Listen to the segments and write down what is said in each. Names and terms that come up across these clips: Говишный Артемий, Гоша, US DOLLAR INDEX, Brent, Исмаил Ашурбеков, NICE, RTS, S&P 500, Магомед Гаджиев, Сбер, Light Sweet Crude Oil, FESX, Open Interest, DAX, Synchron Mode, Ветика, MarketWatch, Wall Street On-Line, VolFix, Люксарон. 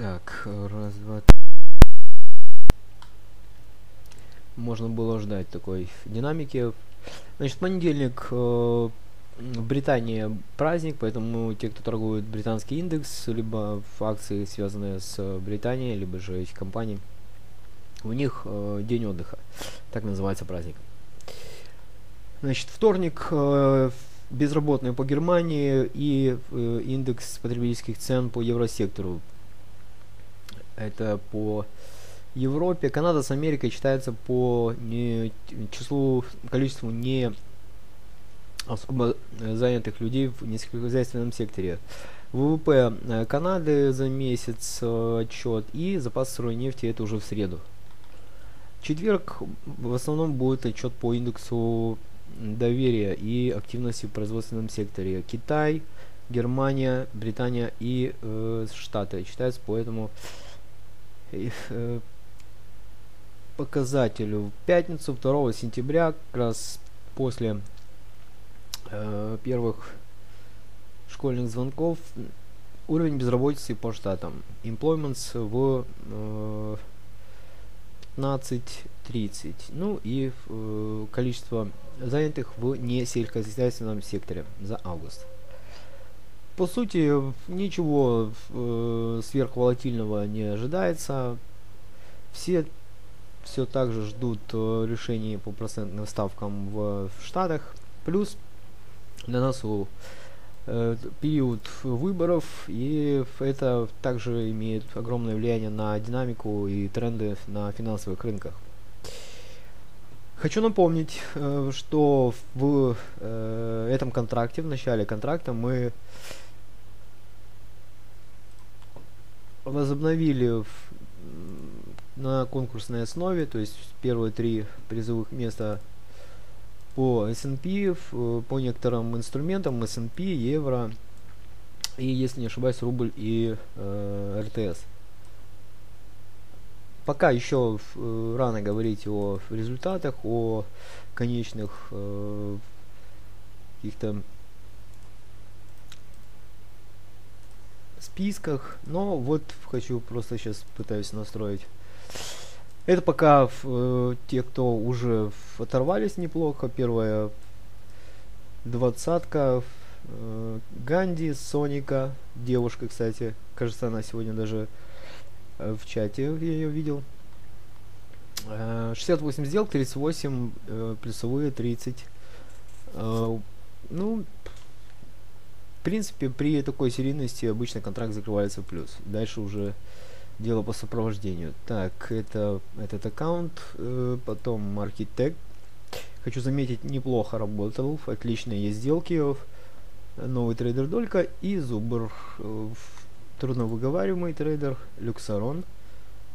Так, раз, два, три. Можно было ждать такой динамики. Значит, понедельник, в Британии праздник, поэтому те, кто торгует британский индекс, либо акции, связанные с Британией, либо же их компаний, у них день отдыха, так называется праздник. Значит, вторник, безработные по Германии и индекс потребительских цен по евросектору. Это по Европе. Канада с Америкой читается по количеству не особо занятых людей в несельскохозяйственном секторе. ВВП Канады за месяц отчет и запас сырой нефти, это уже в среду. В четверг в основном будет отчет по индексу доверия и активности в производственном секторе. Китай, Германия, Британия и Штаты читаются по этому показателю. В пятницу 2 сентября, как раз после первых школьных звонков, уровень безработицы по штатам. Employments в 15.30. Ну и количество занятых в несельскохозяйственном секторе за август. По сути, ничего сверхволатильного не ожидается. Все так же ждут решений по процентным ставкам в Штатах. Плюс на носу период выборов, и это также имеет огромное влияние на динамику и тренды на финансовых рынках. Хочу напомнить, что в этом контракте, в начале контракта, мы возобновили на конкурсной основе, то есть первые 3 призовых места по S&P, по некоторым инструментам S&P, евро и, если не ошибаюсь, рубль и RTS. Пока еще рано говорить о результатах, о конечных каких-то списках, но вот хочу просто сейчас пытаюсь настроить. Это пока те, кто уже оторвались неплохо. Первая двадцатка. Ганди, Соника, девушка, кстати. Кажется, она сегодня даже в чате, я ее видел. 68 сделок, 38 плюсовые, 30. Ну, в принципе, при такой серийности обычно контракт закрывается в плюс. Дальше уже дело по сопровождению. Так, это этот аккаунт, потом MarketTech. Хочу заметить, неплохо работал, отличные сделки. Новый трейдер Долька и Зубр, трудновыговариваемый трейдер, Люксарон,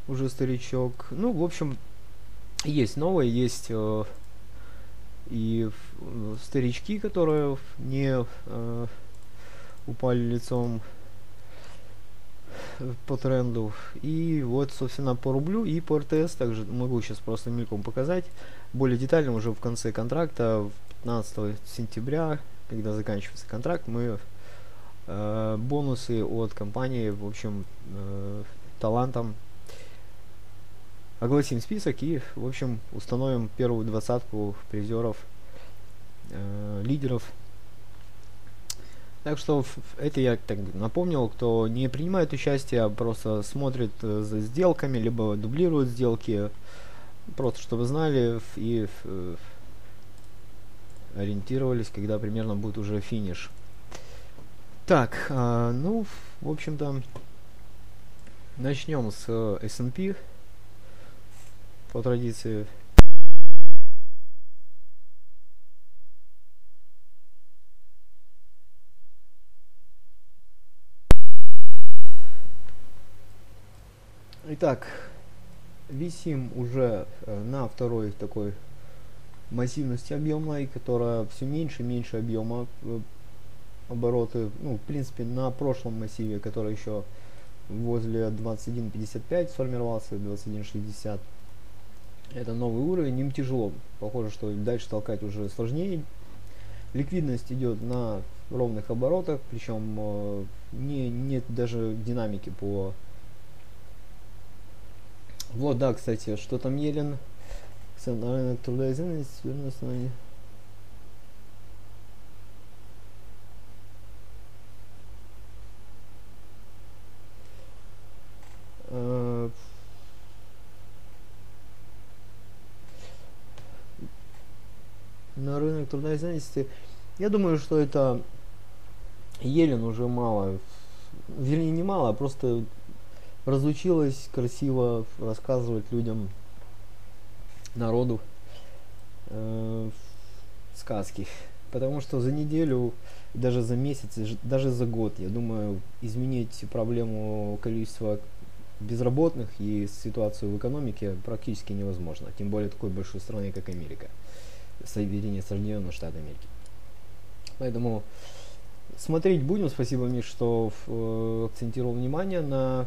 уже старичок. Ну, в общем, есть новые, есть и старички, которые не упали лицом по тренду. И вот, собственно, по рублю и по РТС также могу сейчас просто мельком показать более детально уже в конце контракта, 15 сентября, когда заканчивается контракт. Мы бонусы от компании, в общем, талантам огласим список и, в общем, установим первую двадцатку призеров, лидеров. Так что это я так напомнил, кто не принимает участие, просто смотрит за сделками, либо дублирует сделки, просто чтобы знали и ориентировались, когда примерно будет уже финиш. Так, ну, в общем-то, начнем с S&P, по традиции. Итак, висим уже на второй такой массивности объемной, которая все меньше и меньше объема обороты. Ну, в принципе, на прошлом массиве, который еще возле 21.55 сформировался, 21.60, это новый уровень, им тяжело. Похоже, что дальше толкать уже сложнее. Ликвидность идет на ровных оборотах, причем нет даже динамики по Вот, да, кстати, что там Елен? Рынок труда и занятости на основании. На рынок труда и занятости. Я думаю, что это Елен уже мало, вернее не мало, а просто разучилась красиво рассказывать людям, народу сказки. Потому что за неделю, даже за месяц, даже за год, я думаю, изменить проблему количества безработных и ситуацию в экономике практически невозможно. Тем более такой большой страны, как Америка. Соединенные Штаты Америки. Поэтому смотреть будем. Спасибо, Миш, что акцентировал внимание на...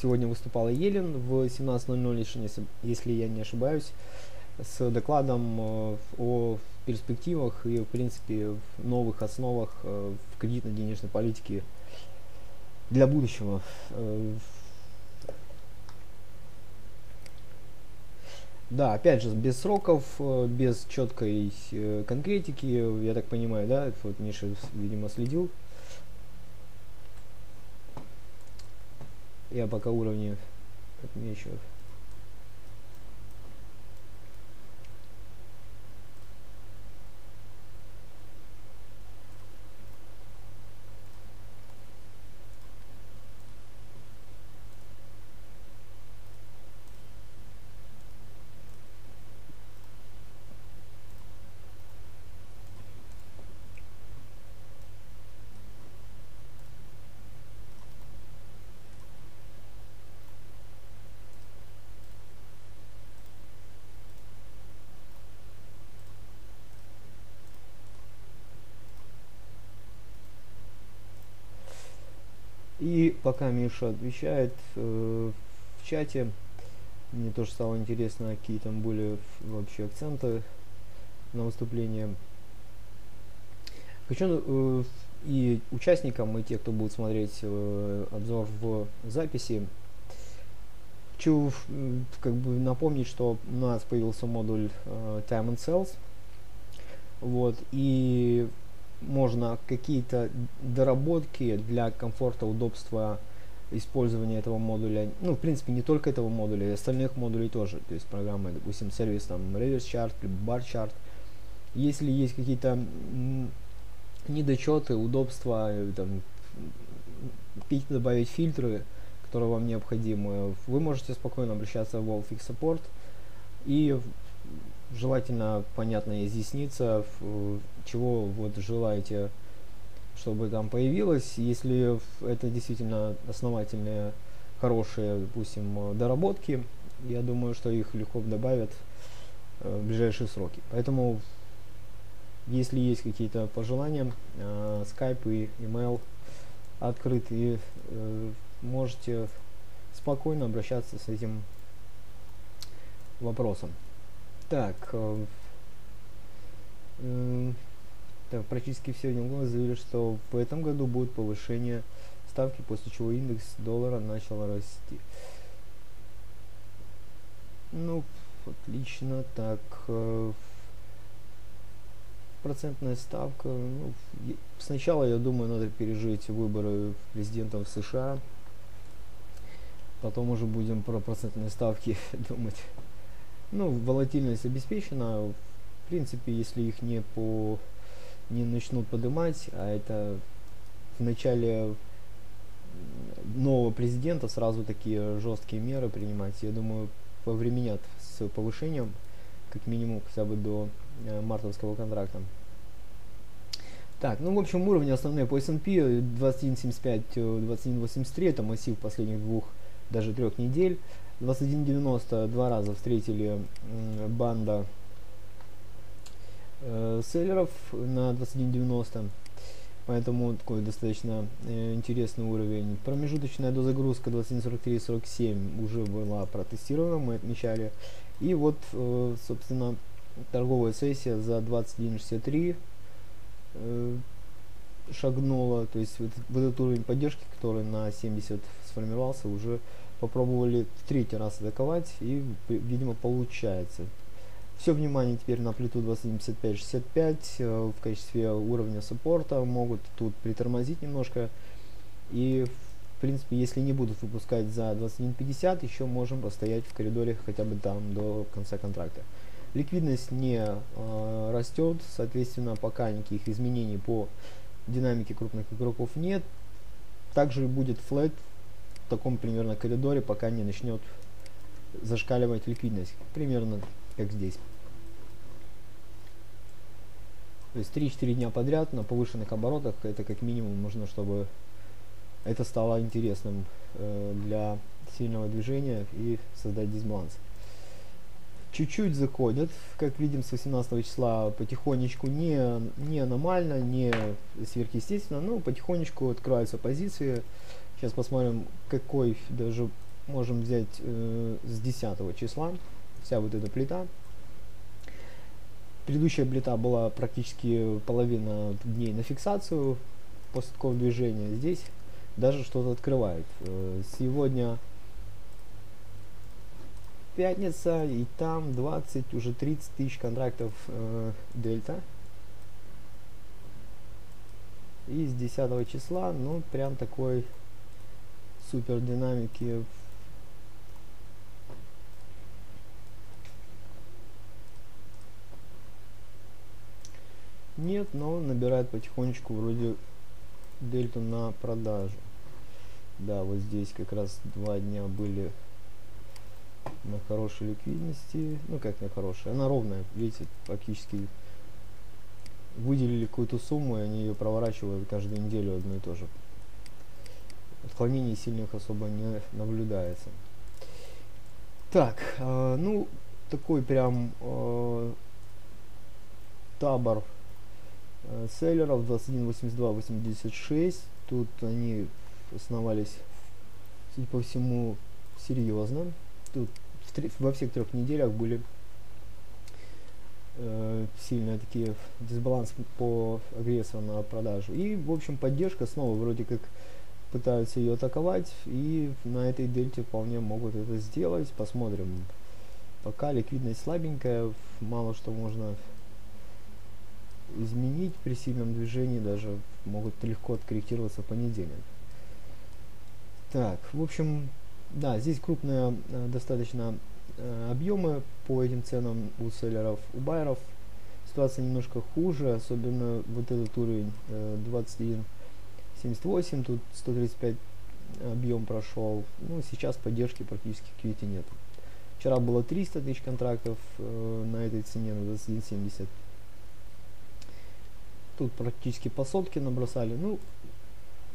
Сегодня выступала Елен в 17:00, если я не ошибаюсь, с докладом о перспективах и, в принципе, новых основах в кредитно-денежной политике для будущего. Да, опять же, без сроков, без четкой конкретики, я так понимаю, да, вот Миша, видимо, следил. Я пока уровни отмечу. И пока Миша отвечает в чате, мне тоже стало интересно, какие там были вообще акценты на выступление. Хочу и участникам, и те, кто будет смотреть обзор в записи, хочу как бы напомнить, что у нас появился модуль Time and Sales. Вот, и можно какие-то доработки для комфорта, удобства использования этого модуля, ну, в принципе, не только этого модуля, и остальных модулей тоже, то есть программы, допустим, сервис, там, reverse chart, bar chart. Если есть какие-то недочеты, удобства, там, какие-то добавить фильтры, которые вам необходимы, вы можете спокойно обращаться в VolFix Support и желательно, понятно, изъясниться, чего вот желаете, чтобы там появилось. Если это действительно основательные, хорошие, допустим, доработки, я думаю, что их легко добавят в ближайшие сроки. Поэтому, если есть какие-то пожелания, скайп и email открыт, и можете спокойно обращаться с этим вопросом. Так, практически все демократы заявили, что в этом году будет повышение ставки, после чего индекс доллара начал расти. Ну, отлично. Так, процентная ставка. Ну, сначала, я думаю, надо пережить выборы президента в США, потом уже будем про процентные ставки думать. Ну, волатильность обеспечена, в принципе, если их не начнут поднимать, а это в начале нового президента сразу такие жесткие меры принимать, я думаю, повременят с повышением, как минимум, хотя бы до мартовского контракта. Так, ну, в общем, уровни основные по S&P 21.75, 21.83, это массив последних двух, даже трех недель. 21.90 два раза встретили банда селлеров на 21.90, поэтому такой достаточно интересный уровень. Промежуточная дозагрузка 21.43-47 уже была протестирована, мы отмечали. И вот, собственно, торговая сессия за 21.63 шагнула, то есть вот этот уровень поддержки, который на 70 сформировался, уже Попробовали в третий раз атаковать, и, видимо, получается. Все внимание теперь на плиту 275-65 в качестве уровня саппорта. Могут тут притормозить немножко. И, в принципе, если не будут выпускать за 21.50, еще можем постоять в коридоре хотя бы там до конца контракта. Ликвидность не растет, соответственно, пока никаких изменений по динамике крупных игроков нет. Также будет флэт в таком примерно коридоре, пока не начнет зашкаливать ликвидность. Примерно как здесь. То есть 3-4 дня подряд на повышенных оборотах, это как минимум нужно, чтобы это стало интересным для сильного движения и создать дисбаланс. Чуть-чуть заходят, как видим, с 18 числа потихонечку, не аномально, не сверхъестественно, но потихонечку открываются позиции. Сейчас посмотрим, какой даже можем взять с 10 числа. Вся вот эта плита. Предыдущая плита была практически половина дней на фиксацию. После такого движения здесь даже что-то открывает. Сегодня пятница, и там 20, уже 30 тысяч контрактов дельта. И с 10 числа, ну, прям такой супер динамики. Нет, но набирает потихонечку вроде дельту на продажу. Да, вот здесь как раз 2 дня были на хорошей ликвидности, ну как на хорошей, она ровная, видите, практически выделили какую-то сумму, и они ее проворачивают каждую неделю одно и то же. Отклонений сильных особо не наблюдается. Так, ну такой прям табор селлеров 21.82.86, тут они основались, судя по всему, серьезно. Тут во всех 3 неделях были сильные такие дисбалансы по агрессорам на продажу. И, в общем, поддержка снова вроде как пытаются ее атаковать, и на этой дельте вполне могут это сделать. Посмотрим. Пока ликвидность слабенькая, мало что можно изменить при сильном движении, даже могут легко откорректироваться в понедельник. Так, в общем, да, здесь крупные достаточно объемы по этим ценам у селлеров, у байеров. Ситуация немножко хуже, особенно вот этот уровень 21.78, тут 135 объем прошел. Ну, сейчас поддержки практически к QT нет. Вчера было 300 тысяч контрактов на этой цене, на 21.70. Тут практически по сотке набросали. Ну,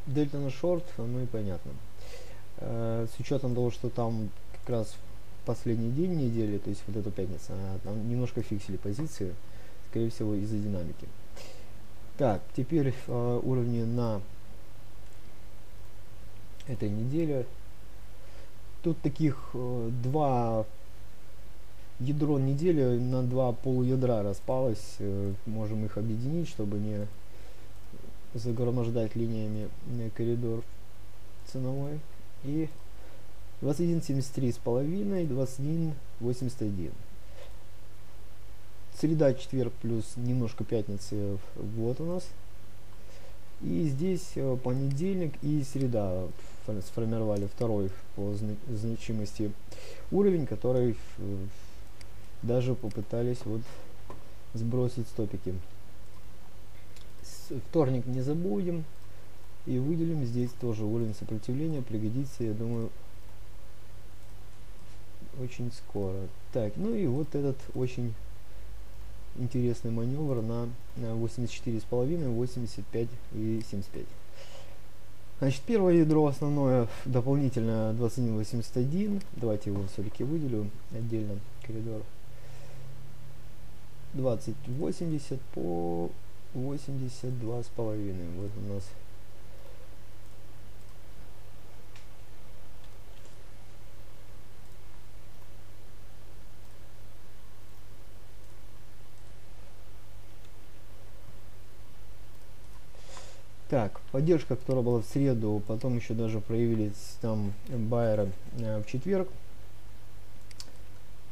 дельта на шорт, ну и понятно. С учетом того, что там как раз последний день недели, то есть вот эта пятница, там немножко фиксили позиции, скорее всего, из-за динамики. Так, теперь уровни на этой неделе. Тут таких два ядро недели, на 2 полуядра распалось. Можем их объединить, чтобы не загромождать линиями коридор ценовой. И 21.73,5, 21.81. Среда, четверг плюс немножко пятницы, вот у нас. И здесь понедельник и среда сформировали второй по значимости уровень, который даже попытались вот сбросить стопики. Вторник не забудем. И выделим здесь тоже уровень сопротивления, пригодится, я думаю, очень скоро. Так, ну и вот этот очень интересный маневр на 84,5, 85 и 75. Значит, первое ядро основное, дополнительное 21,81. Давайте его все-таки выделю отдельно, коридор. 20,80 по 82,5. Вот у нас... Так, поддержка, которая была в среду, потом еще даже проявились там байеры в четверг.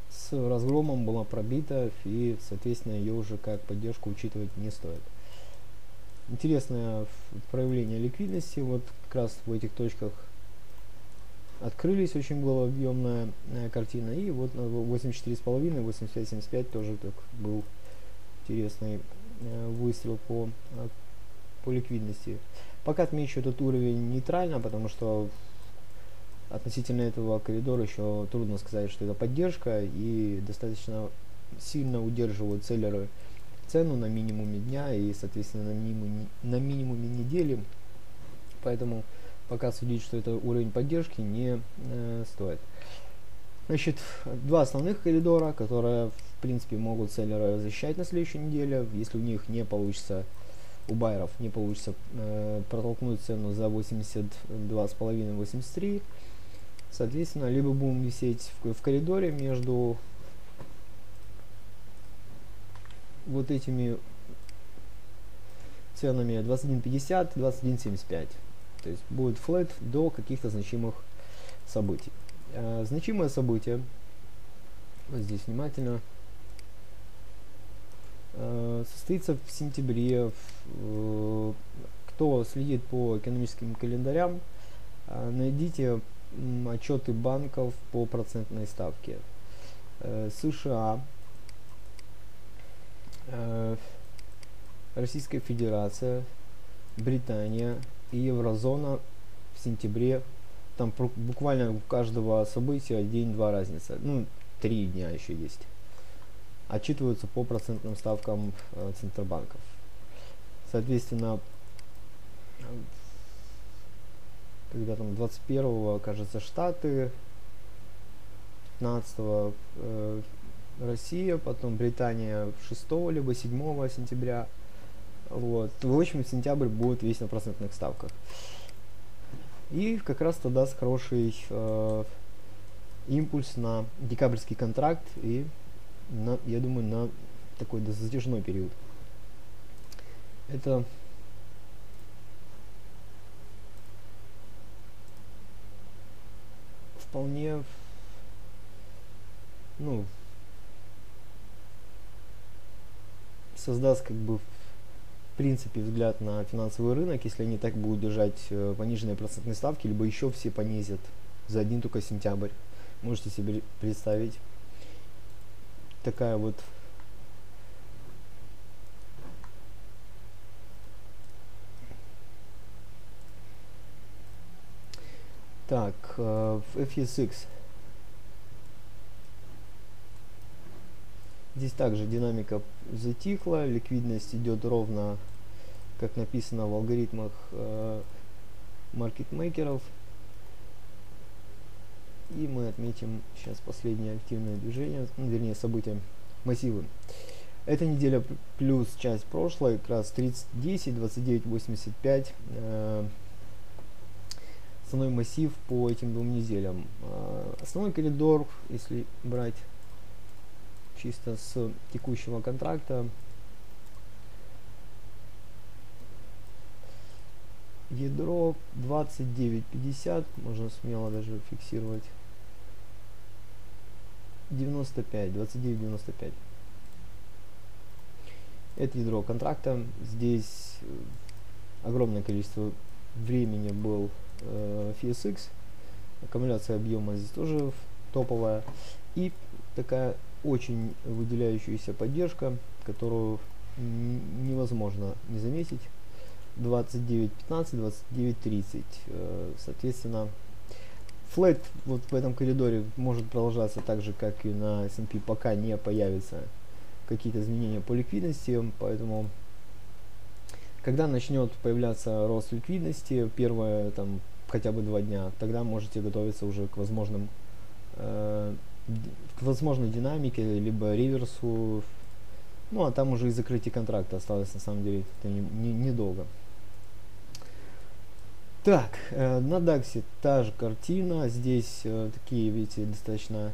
С разгромом была пробита, и, соответственно, ее уже как поддержку учитывать не стоит. Интересное проявление ликвидности. Вот как раз в этих точках открылись, очень была объемная картина. И вот на 84,5, 85,75 тоже так был интересный выстрел по ликвидности. Пока отмечу этот уровень нейтрально, потому что относительно этого коридора еще трудно сказать, что это поддержка, и достаточно сильно удерживают селлеры цену на минимуме дня и, соответственно, на минимуме недели. Поэтому пока судить, что это уровень поддержки, не стоит. Значит, два основных коридора, которые, в принципе, могут селлеры защищать на следующей неделе, если у них не получится, у байеров не получится протолкнуть цену за 82,5-83. Соответственно, либо будем висеть в коридоре между вот этими ценами 21,50-21,75. То есть будет флэт до каких-то значимых событий. Значимое событие, вот здесь внимательно, состоится в сентябре. Кто следит по экономическим календарям, найдите отчеты банков по процентной ставке. США, Российская Федерация, Британия и еврозона в сентябре. Там буквально у каждого события день-два разница, ну, 3 дня еще есть. Отчитываются по процентным ставкам центробанков. Соответственно, когда там 21-го, кажется, Штаты, 15-го Россия, потом Британия 6-го, либо 7-го сентября. Вот. В общем, сентябрь будет весь на процентных ставках. И как раз тогда с хороший импульс на декабрьский контракт и, я думаю, на такой затяжной период. Это вполне, ну, создаст как бы в принципе взгляд на финансовый рынок, если они так будут держать пониженные процентные ставки, либо еще все понизят за один только сентябрь. Можете себе представить. Такая вот так, FESX. Здесь также динамика затихла, ликвидность идет ровно, как написано в алгоритмах маркетмейкеров. И мы отметим сейчас последнее активное движение, ну, вернее, события, массивы. Эта неделя плюс часть прошлой, как раз 30.10, 29.85. Основной массив по этим двум неделям. Основной коридор, если брать чисто с текущего контракта, ядро 29.50, можно смело даже фиксировать. 95, 29.95. Это ядро контракта. Здесь огромное количество времени был FESX. Аккумуляция объема здесь тоже топовая. И такая очень выделяющаяся поддержка, которую невозможно не заметить. 29.15, 29.30. Соответственно, флэт вот в этом коридоре может продолжаться так же, как и на S&P, пока не появятся какие-то изменения по ликвидности. Поэтому, когда начнет появляться рост ликвидности, первые там хотя бы 2 дня, тогда можете готовиться уже к возможным возможной динамике, либо реверсу. Ну, а там уже и закрытие контракта осталось, на самом деле, это недолго. Так, на DAX та же картина. Здесь такие, видите, достаточно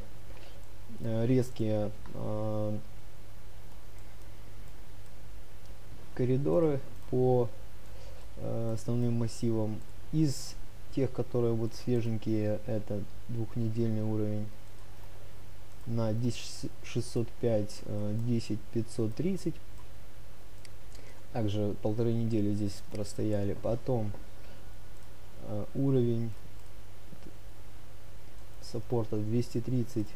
резкие коридоры по основным массивом. Из тех, которые вот свеженькие, это двухнедельный уровень на 10605, 10530. Также полторы недели здесь простояли. Потом уровень саппорта 230,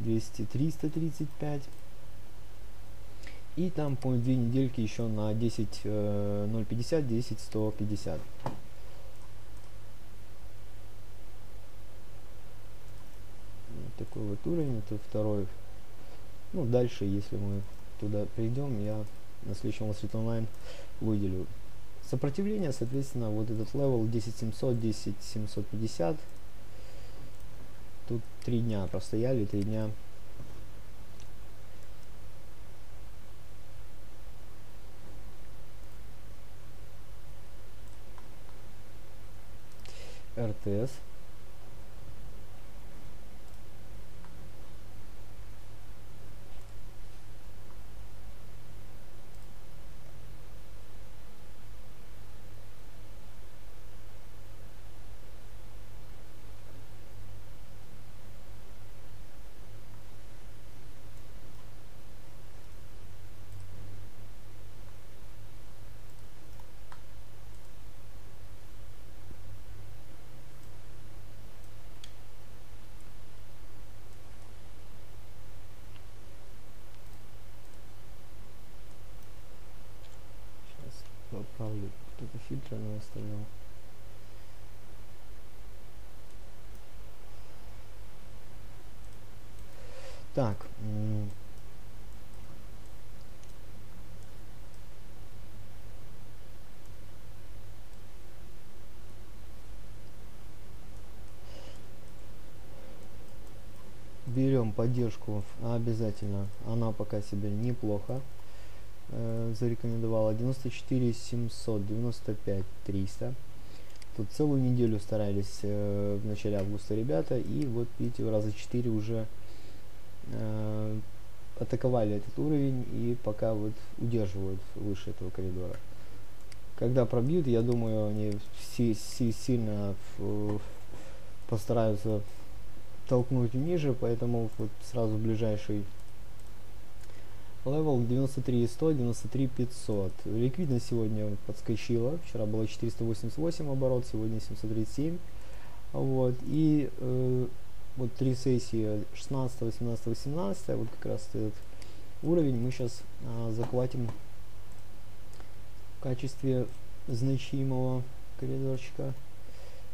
335. И там по две недельки еще на 10.050, 10.150. Такой вот уровень, это второй. Ну, дальше, если мы туда придем, я на следующем Wall Street Online выделю. Сопротивление, соответственно, вот этот левел 10700, 10750. Тут 3 дня простояли, 3 дня. RTS. Кто-то фильтр наставлял. Так, берем поддержку обязательно, она пока себя неплохо зарекомендовала. 94 700, 95 300. Тут целую неделю старались в начале августа ребята, и вот видите, в раза 4 уже атаковали этот уровень и пока вот удерживают выше этого коридора. Когда пробьют, я думаю, они сильно постараются толкнуть ниже, поэтому вот сразу ближайший левел 93 100, 93 500. Ликвидность сегодня подскочила, вчера было 488 оборот, сегодня 737. Вот и вот три сессии 16 18 18, вот как раз этот уровень мы сейчас захватим в качестве значимого коридорчика.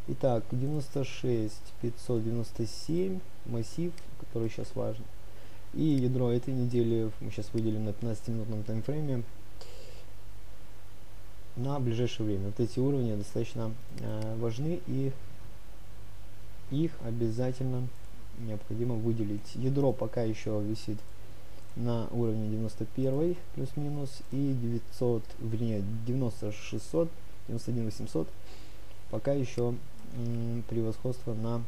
Итак, 96 597 массив, который сейчас важен. И ядро этой недели мы сейчас выделим на 15-минутном таймфрейме на ближайшее время. Вот эти уровни достаточно важны, и их обязательно необходимо выделить. Ядро пока еще висит на уровне 91 плюс-минус, и 900, вернее 9600, 91 800. Пока еще превосходство на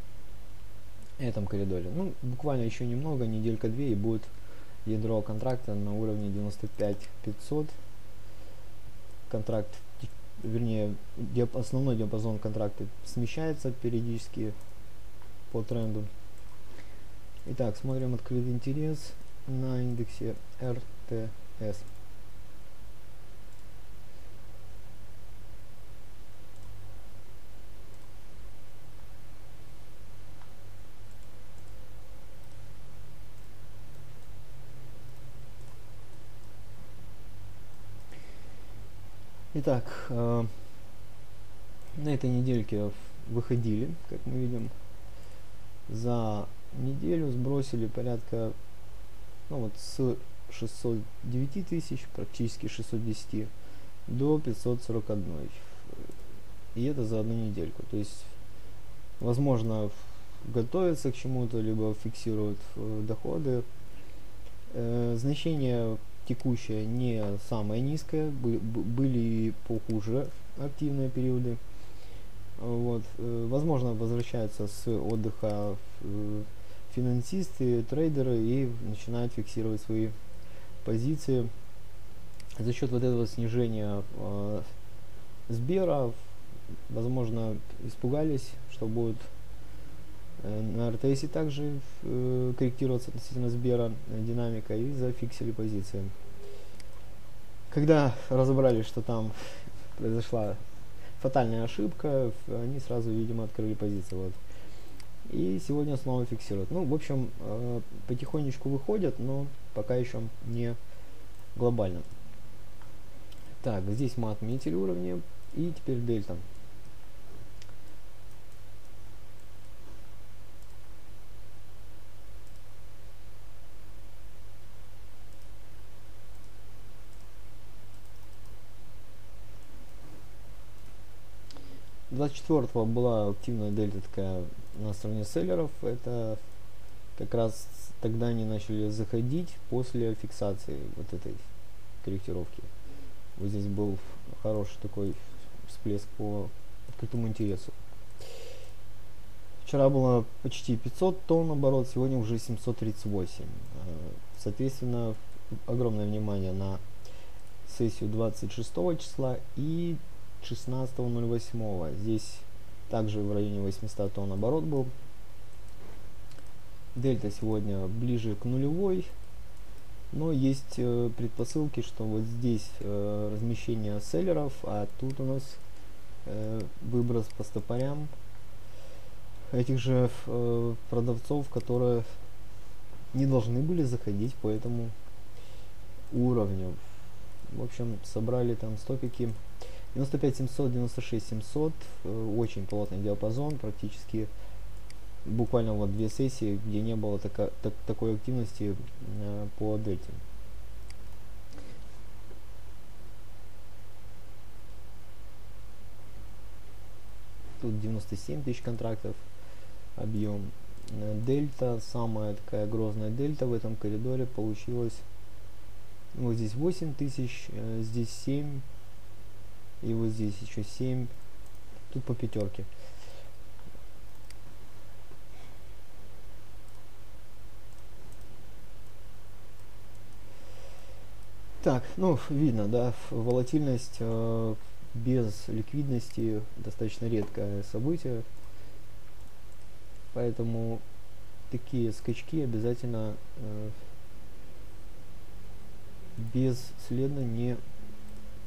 этом коридоре. Ну, буквально еще немного, неделька-две, и будет ядро контракта на уровне 95 500. Контракт, вернее, основной диапазон контракта смещается периодически по тренду. Итак, смотрим открытый интерес на индексе RTS. Итак, на этой недельке выходили, как мы видим, за неделю сбросили порядка, ну вот, с 609 тысяч, практически 610, до 541. И это за одну недельку. То есть, возможно, готовятся к чему-то, либо фиксируют доходы. Значение текущая не самая низкая, были и похуже активные периоды. Вот, возможно, возвращаются с отдыха финансисты, трейдеры, и начинают фиксировать свои позиции. За счет вот этого снижения Сбера, возможно, испугались, что будет на RTS также корректироваться относительно Сбера динамика, и зафиксили позиции. Когда разобрались, что там произошла фатальная ошибка, они сразу, видимо, открыли позиции. Вот. И сегодня снова фиксируют. Ну, в общем, потихонечку выходят, но пока еще не глобально. Так, здесь мы отметили уровни. И теперь дельта. С 24-го была активная дельта такая на стороне селлеров. Это как раз тогда они начали заходить после фиксации вот этой корректировки. Вот здесь был хороший такой всплеск по открытому интересу. Вчера было почти 500 тонн оборот, сегодня уже 738. Соответственно, огромное внимание на сессию 26 числа и 16.08. Здесь также в районе 800 тонн оборот был. Дельта сегодня ближе к нулевой. Но есть предпосылки, что вот здесь размещение селлеров, а тут у нас выброс по стопорям этих же продавцов, которые не должны были заходить по этому уровню. В общем, собрали там стопики 95 700, 96 700. Очень плотный диапазон, практически буквально вот две сессии, где не было такой активности по дельте. Тут 97 тысяч контрактов объем. Дельта, самая такая грозная дельта в этом коридоре получилась. Вот здесь 8 тысяч, здесь 7, и вот здесь еще 7, тут по пятерке. Так, ну, видно, да, волатильность без ликвидности достаточно редкое событие, поэтому такие скачки обязательно бесследно не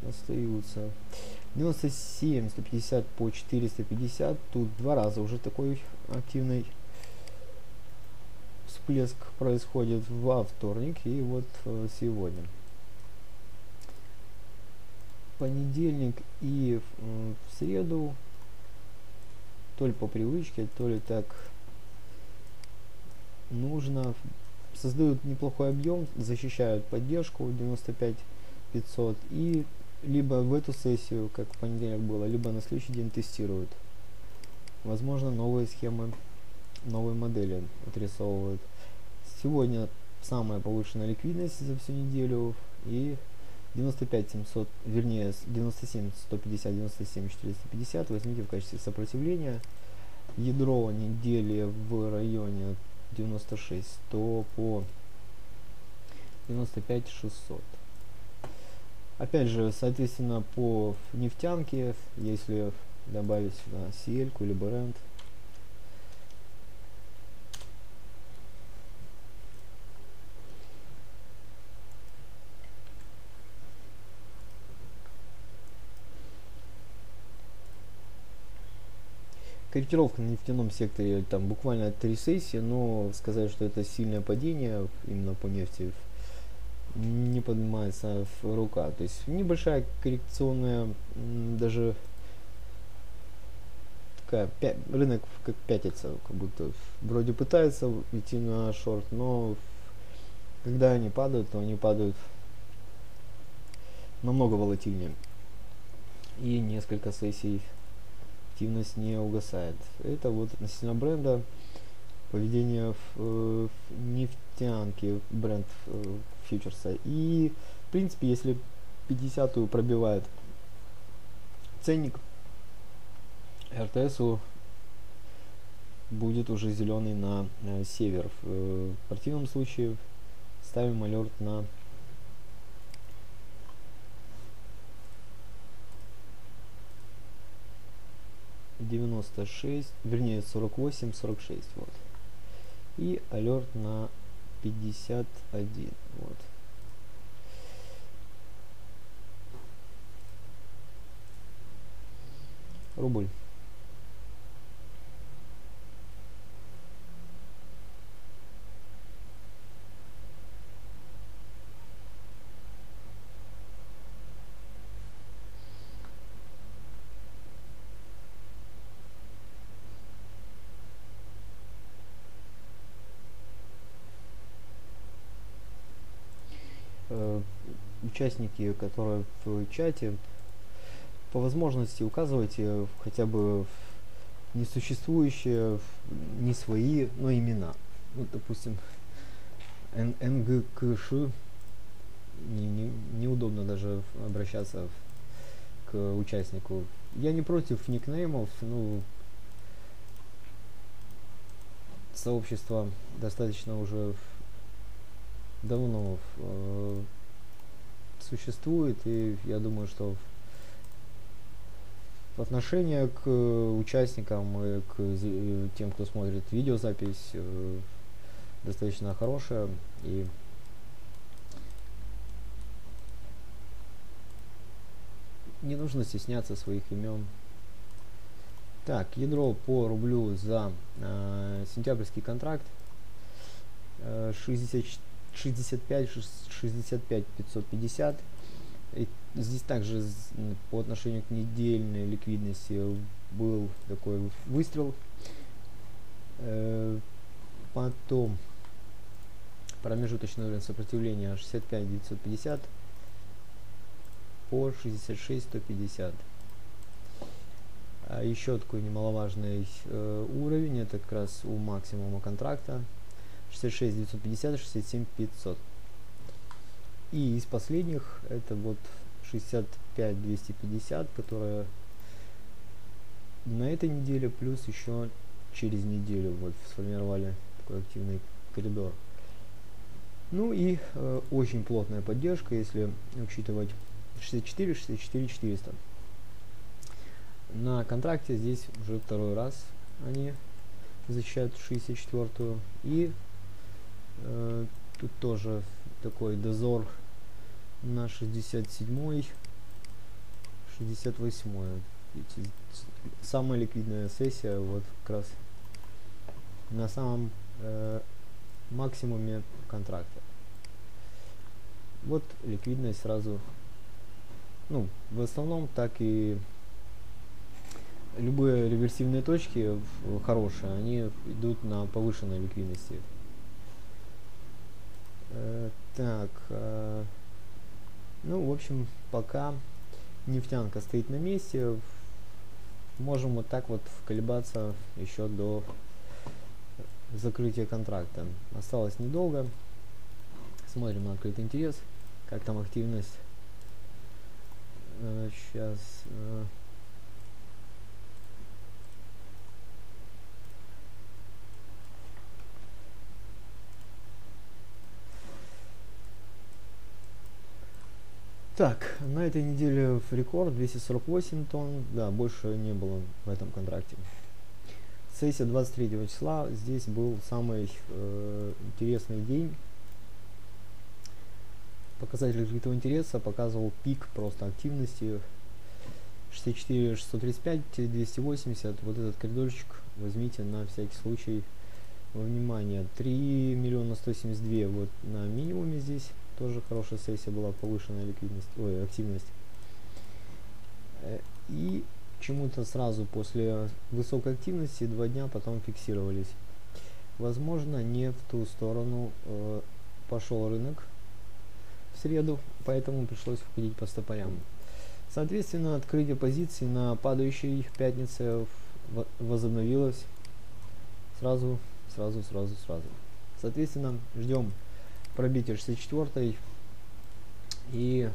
остаются. 97, 150 по 450, тут два раза уже такой активный всплеск происходит во вторник и вот сегодня. Понедельник и в среду, то ли по привычке, то ли так нужно, создают неплохой объем, защищают поддержку 95 500, и либо в эту сессию, как в понедельник было, либо на следующий день тестируют, возможно, новые схемы, новые модели отрисовывают. Сегодня самая повышенная ликвидность за всю неделю, и 95 700, вернее 97 150, 97 450 возьмите в качестве сопротивления. Ядро недели в районе 96 100 по 95 600. Опять же, соответственно, по нефтянке, если добавить сюда CL-ку или Brent, корректировка на нефтяном секторе там буквально 3 сессии, но сказать, что это сильное падение именно по нефти, не поднимается в рука. То есть небольшая коррекционная, даже такая, рынок как пятится, как будто вроде пытается идти на шорт, но когда они падают, то они падают намного волатильнее. И несколько сессий активность не угасает. Это вот относительно бренда, поведение в нефтянке, бренд фьючерса. И в принципе, если 50-ю пробивает ценник, РТСу будет уже зеленый на север. В противном случае ставим алерт на 96, вернее 48, 46, вот. И алерт на 51, вот. Рубль. Участники, которые в чате, по возможности указывайте хотя бы несуществующие, не свои, но имена. Ну, допустим, НГКШ, неудобно даже обращаться к участнику. Я не против никнеймов, ну, сообщество достаточно уже давно существует, и я думаю, что отношение к участникам и к тем, кто смотрит видеозапись, достаточно хорошее, и не нужно стесняться своих имен. Так, ядро по рублю за сентябрьский контракт 65 550. И здесь также по отношению к недельной ликвидности был такой выстрел. Потом промежуточный уровень сопротивления 65 950 по 66 150. А еще такой немаловажный уровень, это как раз у максимума контракта 66 950 67 500. И из последних это вот 65 250, которая на этой неделе, плюс еще через неделю вот сформировали такой активный коридор. Ну и очень плотная поддержка, если учитывать 64 400 на контракте. Здесь уже второй раз они защищают 64-ю, и тут тоже такой дозор на 67-й, 68-й. Самая ликвидная сессия вот как раз на самом максимуме контракта. Вот ликвидность сразу. Ну, в основном так и любые реверсивные точки хорошие, они идут на повышенной ликвидности. Так, ну, в общем, пока нефтянка стоит на месте, можем вот так вот колебаться еще до закрытия контракта. Осталось недолго. Смотрим на открытый интерес, как там активность. Сейчас. Так, на этой неделе в рекорд 248 тонн, да, больше не было в этом контракте. Сессия 23 числа, здесь был самый интересный день. Показатель открытого интереса показывал пик просто активности 64 635 280, вот этот коридорчик возьмите на всякий случай во внимание. 3 172 000 вот на минимуме, здесь тоже хорошая сессия была, повышенная ликвидность, ой, активность. И чему-то сразу после высокой активности два дня потом фиксировались. Возможно, не в ту сторону пошел рынок в среду, поэтому пришлось входить по стопорям. Соответственно, открытие позиций на падающей пятнице возобновилось сразу. Соответственно, ждем пробитие 64 и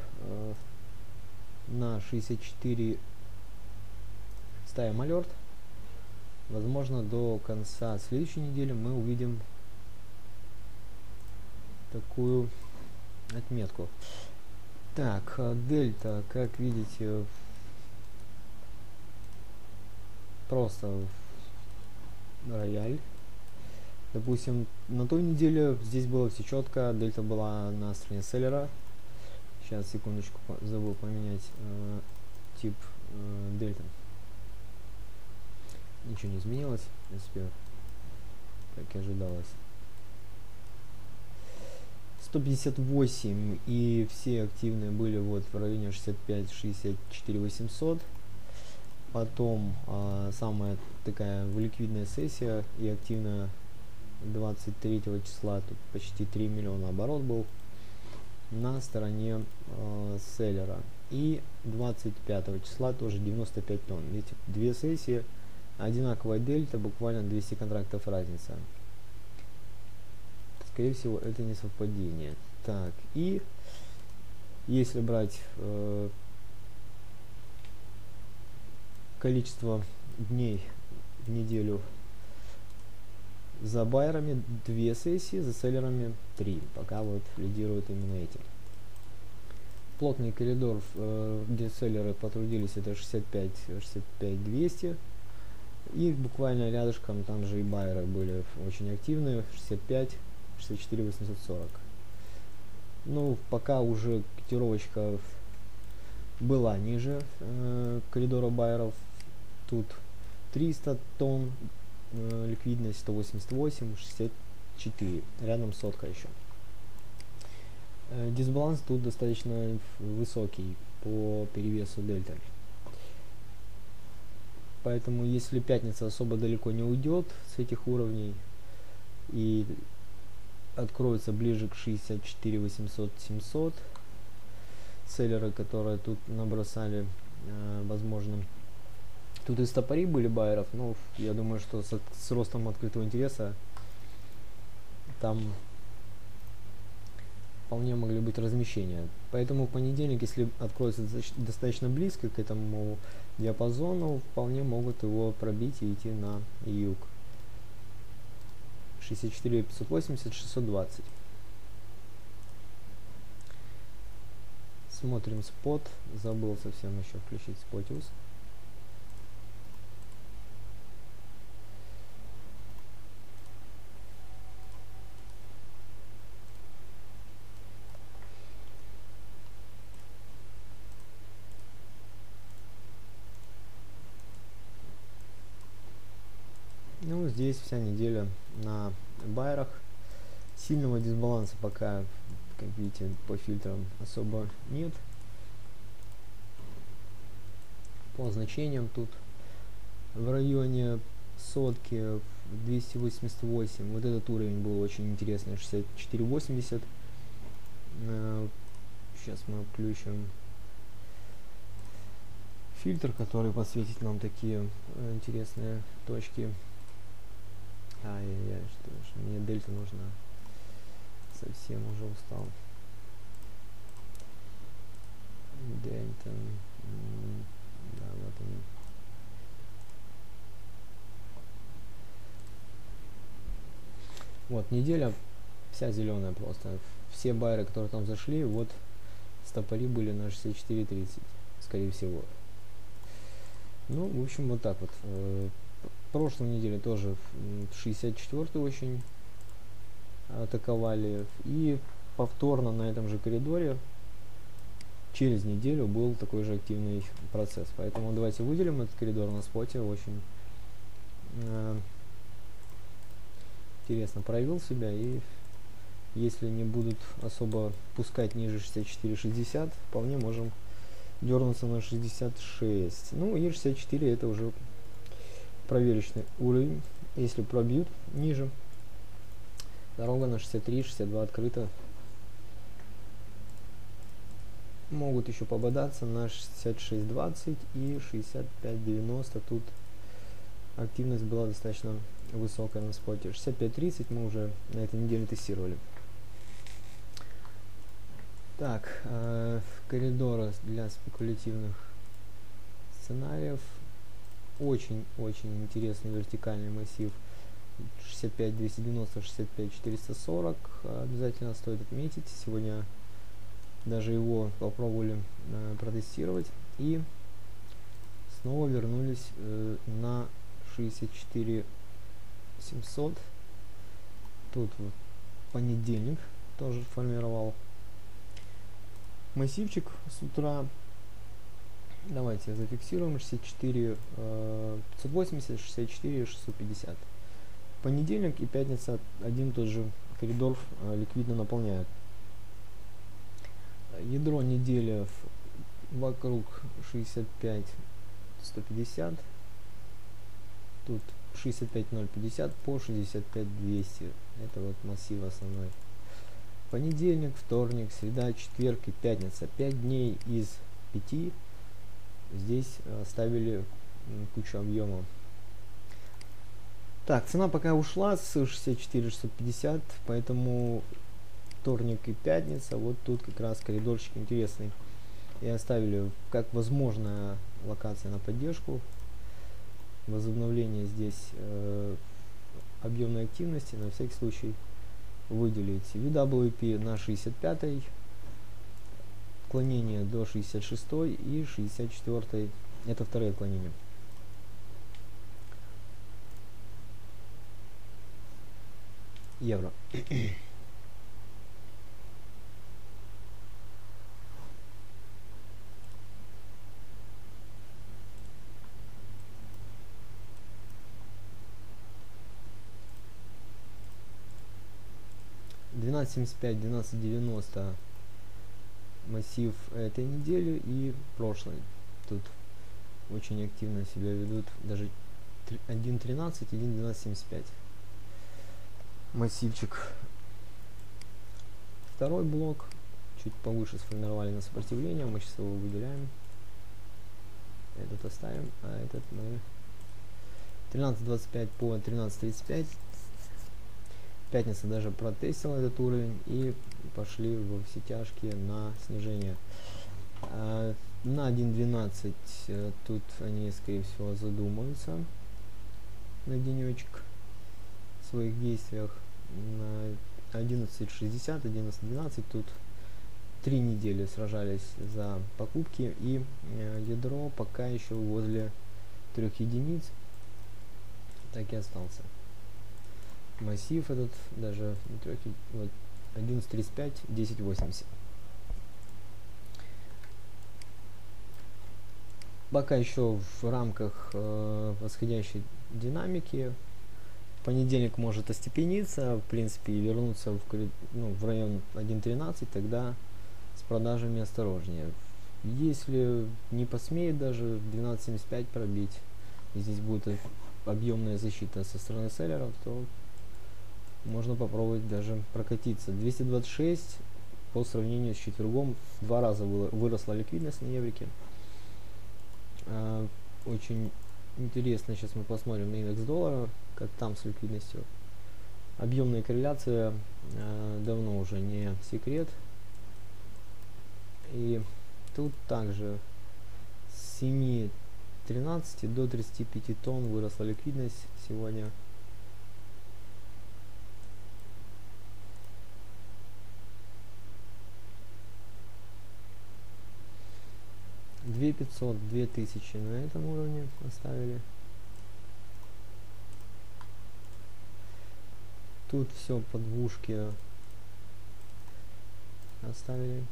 на 64 ставим алерт. Возможно, до конца следующей недели мы увидим такую отметку. Так, дельта, как видите, просто рояль. Допустим, на той неделе здесь было все четко, дельта была на стороне селлера. Сейчас, секундочку, забыл поменять тип дельта. Ничего не изменилось, в принципе, как и ожидалось. 158, и все активные были вот в районе 65-64-800. Потом самая такая ликвидная сессия и активная 23 числа, тут почти 3 миллиона оборот был на стороне селлера. И 25 числа тоже 95 тонн. Видите, две сессии, одинаковая дельта, буквально 200 контрактов разница. Скорее всего, это не совпадение. Так, и если брать количество дней в неделю, за байерами 2 сессии, за селлерами 3. Пока вот лидируют именно эти. Плотный коридор, где селлеры потрудились, это 65-200. И буквально рядышком там же и байеры были очень активные, 65-64-840. Ну, пока уже котировочка была ниже коридора байеров. Тут 300 тонн ликвидность, 188-64, рядом сотка еще. Дисбаланс тут достаточно высокий по перевесу дельта. Поэтому если пятница особо далеко не уйдет с этих уровней и откроется ближе к 64-800-700, селлеры, которые тут набросали, возможно, тут и стопори были байеров, но я думаю, что с ростом открытого интереса там вполне могли быть размещения. Поэтому в понедельник, если откроется достаточно близко к этому диапазону, вполне могут его пробить и идти на юг. 64-580-620. Смотрим спот. Забыл совсем еще включить спотиус. Здесь вся неделя на байерах. Сильного дисбаланса пока, как видите, по фильтрам особо нет. По значениям тут в районе сотки, 288. Вот этот уровень был очень интересный, 64-80. Сейчас мы включим фильтр, который подсветит нам такие интересные точки. Ай-яй-яй, что ж, мне дельта нужна. Совсем уже устал. Дельта. Да, вот они. Вот, неделя вся зеленая просто. Все байеры, которые там зашли, вот стопори были на 64-30, скорее всего. Ну, в общем, вот так вот. Прошлой неделе тоже 64-й очень атаковали, и повторно на этом же коридоре через неделю был такой же активный процесс. Поэтому давайте выделим этот коридор на споте. Очень интересно проявил себя, и если не будут особо пускать ниже 64-60, вполне можем дернуться на 66. Ну и 64 это уже проверочный уровень. Если пробьют ниже, дорога на 63-62 открыта. Могут еще пободаться на 66-20 и 65-90. Тут активность была достаточно высокая на споте. 65-30 мы уже на этой неделе тестировали. Так, коридоры для спекулятивных сценариев. Очень-очень интересный вертикальный массив 65-290-65-440. Обязательно стоит отметить. Сегодня даже его попробовали протестировать. И снова вернулись на 64 700. Тут вот понедельник тоже формировал массивчик с утра. Давайте зафиксируем 64 580, 64 650. Понедельник и пятница один тоже коридор ликвидно наполняют. Ядро недели вокруг 65 150, тут 65 050 по 65 200. Это вот массив основной. Понедельник, вторник, среда, четверг и пятница. 5 дней из 5 здесь ставили кучу объемов. Так, цена пока ушла с 64 650, поэтому вторник и пятница вот тут как раз коридорчик интересный и оставили как возможная локация на поддержку, возобновление здесь объемной активности на всякий случай выделить. VWP на 65, отклонение до 66 и 64, это второе отклонение. Евро. $12.75, $12.90 массив этой недели и прошлой. Тут очень активно себя ведут, даже 1.13, 1.12.75 массивчик. Второй блок чуть повыше сформировали на сопротивление, мы сейчас его выделяем, этот оставим, а этот мы 13.25 по 13.35. Пятница даже протестила этот уровень и пошли во все тяжкие на снижение. На 1.12 тут они, скорее всего, задумаются на денечек в своих действиях. На 11.60, 11.12 тут 3 недели сражались за покупки, и ядро пока еще возле 3 единиц, так и остался. Массив этот даже 11.35, 10.80. Пока еще в рамках восходящей динамики. Понедельник может остепениться, в принципе, и вернуться в район 1.13, тогда с продажами осторожнее. Если не посмеет даже 12.75 пробить, и здесь будет объемная защита со стороны селлеров, то можно попробовать даже прокатиться. 226 по сравнению с четвергом в 2 раза выросла ликвидность на еврике. Очень интересно, сейчас мы посмотрим на индекс доллара, как там с ликвидностью. Объемная корреляция давно уже не секрет. И тут также с 7.13 до 35 тонн выросла ликвидность сегодня. $2500, $2000 на этом уровне оставили. Тут все по двушке оставили.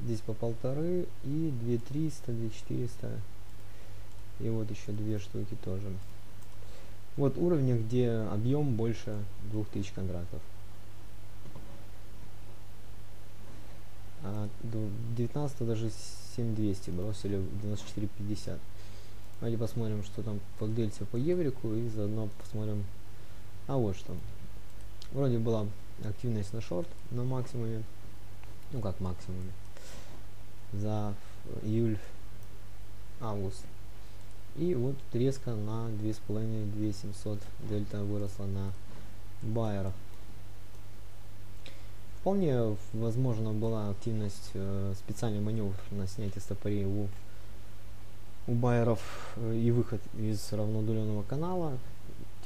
Здесь по 1,5 и 2300, 2400. И вот еще 2 штуки тоже. Вот уровни, где объем больше 2000 контрактов. 19 даже 7200 бросили, 9450. Давайте посмотрим, что там по дельте по еврику, и заодно посмотрим. А вот что, вроде была активность на шорт на максимуме, ну как максимуме, за июль-август, и вот резко на 2,5-2700 дельта выросла на байерах. Вполне возможно была активность, специальный маневр на снятие стопорей у байеров и выход из равноудаленного канала,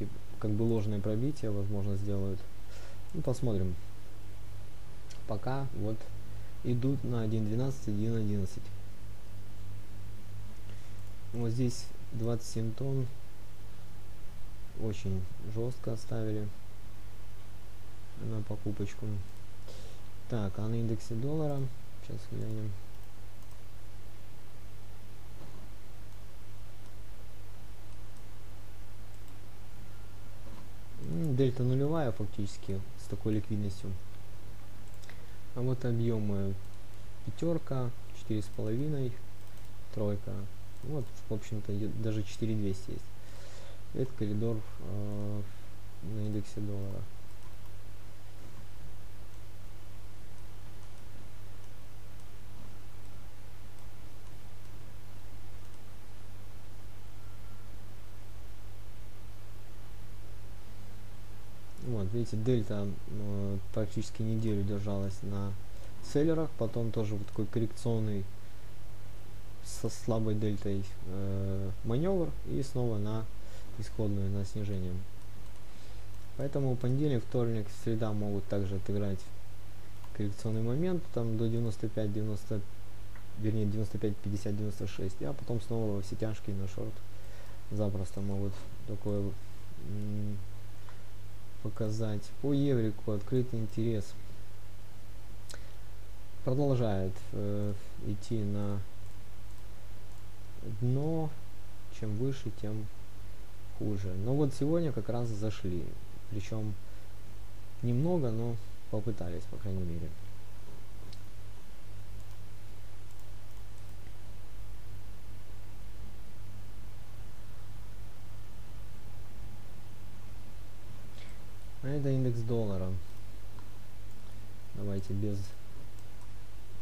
типа, как бы ложное пробитие, возможно, сделают. Ну, посмотрим. Пока вот идут на 1.12, 1.11. вот здесь 27 тонн очень жестко оставили на покупочку. Так, а на индексе доллара сейчас глянем. Дельта нулевая фактически с такой ликвидностью. А вот объемы: пятерка, 4,5, тройка. Вот, в общем-то, даже 4200 есть. Это коридор на индексе доллара. Вот, видите, дельта практически неделю держалась на селлерах, потом тоже вот такой коррекционный со слабой дельтой маневр и снова на исходную, на снижение. Поэтому понедельник, вторник, среда могут также отыграть коррекционный момент, там до 95-90, вернее 95-50-96, а потом снова во все тяжкие на шорт запросто могут такое показать. По еврику открытый интерес продолжает идти на дно, чем выше, тем хуже. Но вот сегодня как раз зашли, причем немного, но попытались, по крайней мере. А это индекс доллара. Давайте без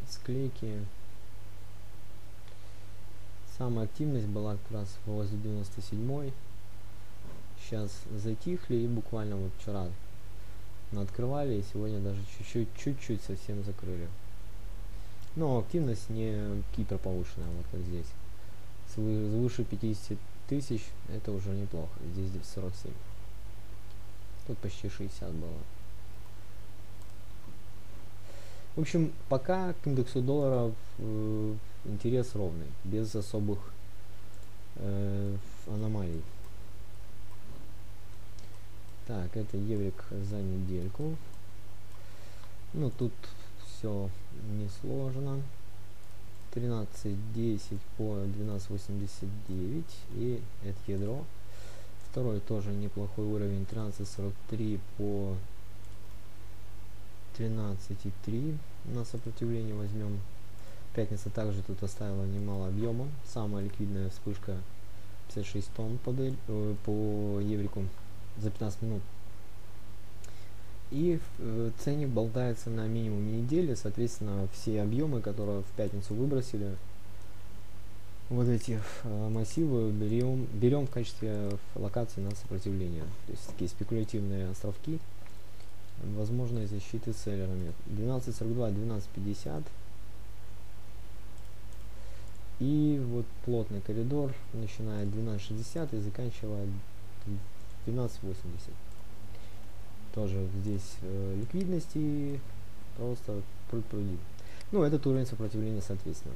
склейки. Самая активность была как раз возле 97-й. Сейчас затихли и буквально вот вчера открывали, и сегодня даже чуть-чуть совсем закрыли. Но активность не гипер повышенная, вот как здесь. Свыше 50 тысяч это уже неплохо. Здесь 47. Тут почти 60 было. В общем, пока к индексу доллара интерес ровный, без особых аномалий. Так, это еврик за недельку. Ну, тут все несложно. 13.10 по 12.89 и это ядро. Второй тоже неплохой уровень, 13.43 по 13.3 на сопротивление возьмем. Пятница также тут оставила немало объема, самая ликвидная вспышка 56 тонн по еврику за 15 минут. И ценник болтается на минимуме недели, соответственно все объемы, которые в пятницу выбросили, вот эти массивы берем в качестве локации на сопротивление. То есть такие спекулятивные островки возможной защиты селлерами. 12.42, 12.50. И вот плотный коридор, начиная от 12.60 и заканчивая 12.80. Тоже здесь ликвидности просто пруд-пруди. Ну, этот уровень сопротивления соответственно.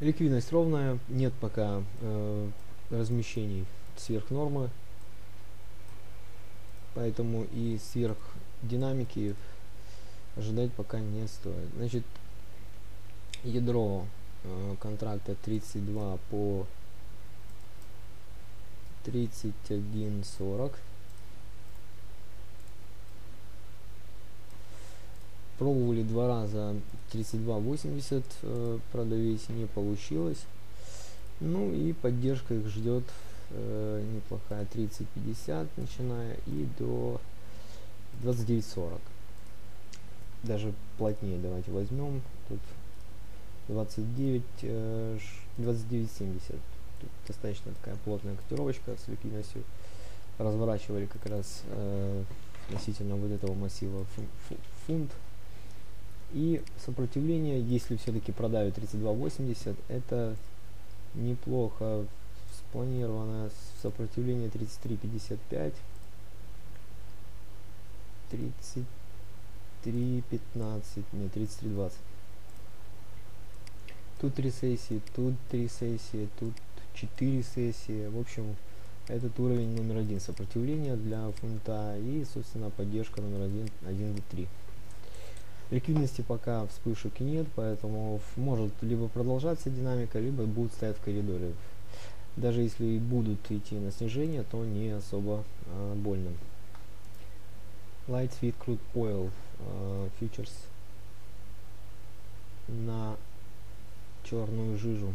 Ликвидность ровная, нет пока размещений сверх нормы, поэтому и сверх динамики ожидать пока не стоит. Значит, ядро контракта 32 по 31.40. Пробовали два раза 32.80 продавить, не получилось. Ну и поддержка их ждет неплохая, 30.50 начиная и до 29.40. Даже плотнее давайте возьмем. Тут 29.70. Тут достаточно такая плотная котировочка с ликвидностью. Разворачивали как раз относительно вот этого массива фунт. И сопротивление, если все-таки продавят 32.80, это неплохо. Спланировано сопротивление 33.55, 33.15, не 33.20. Тут 3 сессии, тут 3 сессии, тут 4 сессии. В общем, этот уровень номер один сопротивление для фунта и, собственно, поддержка номер один 1.3. Ликвидности пока вспышек нет, поэтому может либо продолжаться динамика, либо будут стоять в коридоре. Даже если и будут идти на снижение, то не особо больно. Light Sweet Crude Oil фьючерс на черную жижу.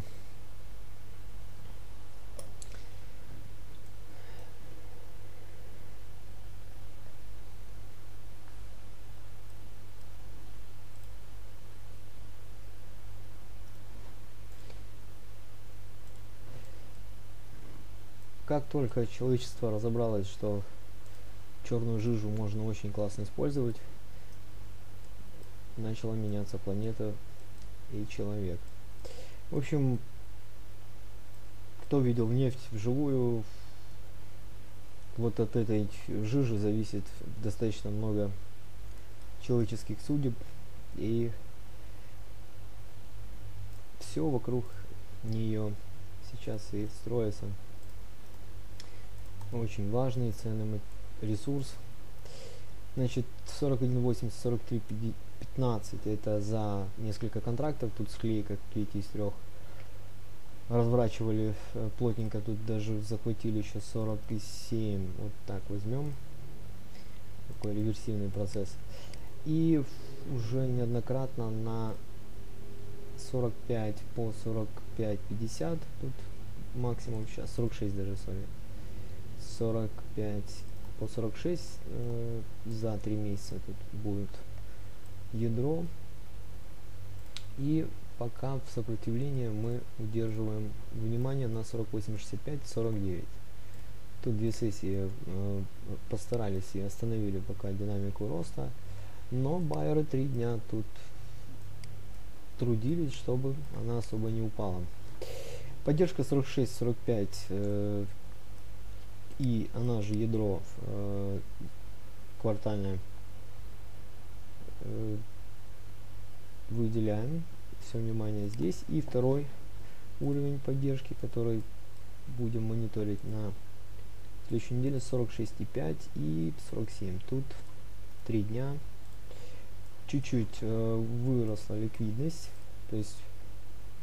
Как только человечество разобралось, что черную жижу можно очень классно использовать, начала меняться планета и человек. В общем, кто видел нефть вживую, вот от этой жижи зависит достаточно много человеческих судеб, и все вокруг нее сейчас и строится. Очень важный ценный ресурс. Значит, 41.80, 43.15 это за несколько контрактов, тут склейка, как видите, из трех разворачивали плотненько, тут даже захватили еще 47. Вот так возьмем, такой реверсивный процесс. И уже неоднократно на 45 по 45.50, тут максимум сейчас 46 даже, сори, 45 по 46 за 3 месяца тут будет ядро. И пока в сопротивлении мы удерживаем внимание на 48.65 49. Тут две сессии постарались и остановили пока динамику роста, но байеры 3 дня тут трудились, чтобы она особо не упала. Поддержка 46.45 и она же ядро квартальное выделяем все внимание здесь. И второй уровень поддержки, который будем мониторить на следующей неделе, 46.5 и 47. Тут 3 дня чуть-чуть выросла ликвидность, то есть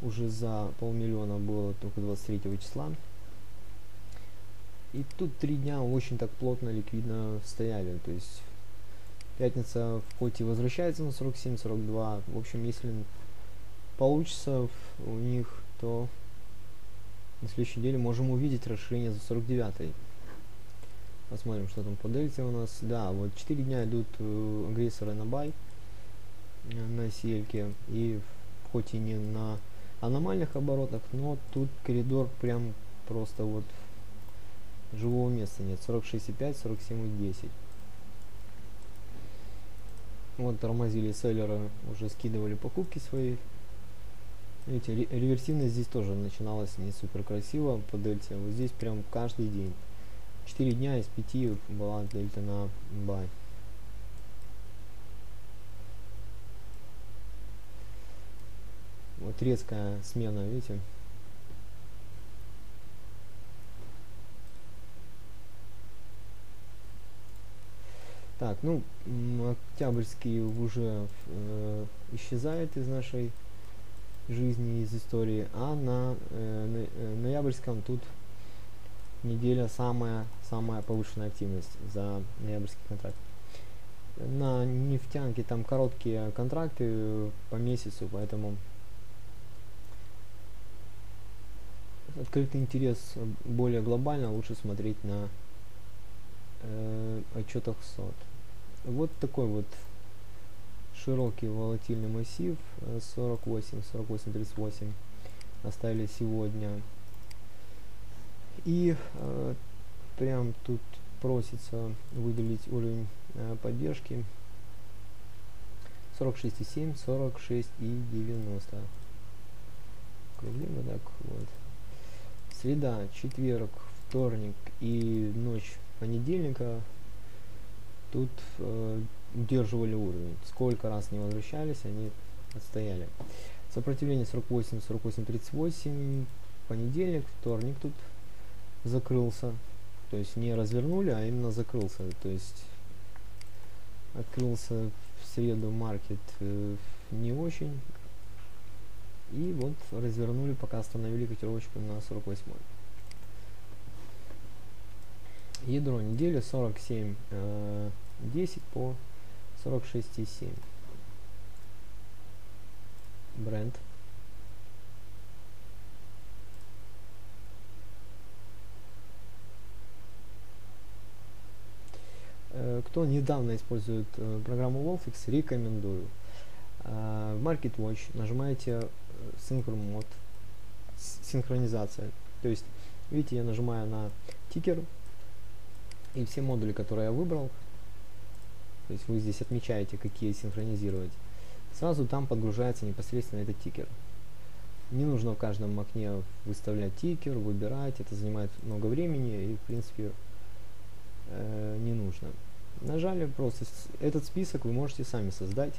уже за 500 000 было только 23 числа. И тут 3 дня очень так плотно, ликвидно стояли. То есть пятница хоть и возвращается на 47-42. В общем, если получится у них, то на следующей неделе можем увидеть расширение за 49-й. Посмотрим, что там по дельте у нас. Да, вот 4 дня идут агрессоры на бай, на сельке. И хоть и не на аномальных оборотах, но тут коридор прям просто вот... живого места нет. 46.5, 47.10. Вот тормозили селлеры, уже скидывали покупки свои. Видите, реверсивность здесь тоже начиналась не супер красиво по дельте. Вот здесь прям каждый день. 4 дня из 5 была дельта на бай. Вот резкая смена, видите. Так, ну, октябрьский уже исчезает из нашей жизни, из истории, а на ноябрьском тут неделя самая повышенная активность за ноябрьский контракт. На нефтянке там короткие контракты по месяцу, поэтому открытый интерес более глобально, лучше смотреть на отчетах сот. Вот такой вот широкий волатильный массив. 48, 48, 38 оставили сегодня. И прям тут просится выделить уровень поддержки 46,7, 46,90. Круглим вот так вот. Среда, четверг, вторник и ночь понедельника тут удерживали уровень. Сколько раз не возвращались, они отстояли. Сопротивление 48, 48,38. Понедельник, вторник тут закрылся. То есть не развернули, а именно закрылся. То есть открылся в среду маркет не очень. И вот развернули, пока остановили котировочку на 48. Ядро недели 47, 10 по 46,7. Brent. Кто недавно использует программу VolFix, рекомендую. MarketWatch нажимаете Synchron Mode, синхронизация. То есть, видите, я нажимаю на тикер, и все модули, которые я выбрал, то есть вы здесь отмечаете, какие синхронизировать, сразу там подгружается непосредственно этот тикер. Не нужно в каждом окне выставлять тикер, выбирать, это занимает много времени и, в принципе, не нужно. Нажали, просто этот список вы можете сами создать,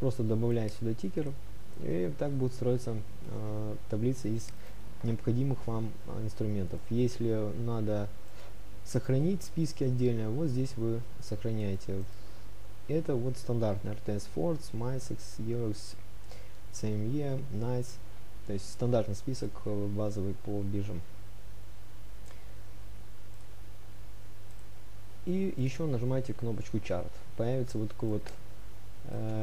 просто добавляя сюда тикер, и так будут строиться таблицы из необходимых вам инструментов. Если надо сохранить списки отдельно, вот здесь вы сохраняете. Это вот стандартный RTS, Fords, MySex, Euros, CME, NICE, то есть стандартный список базовый по биржам. И еще нажимаете кнопочку Chart. Появится вот такой вот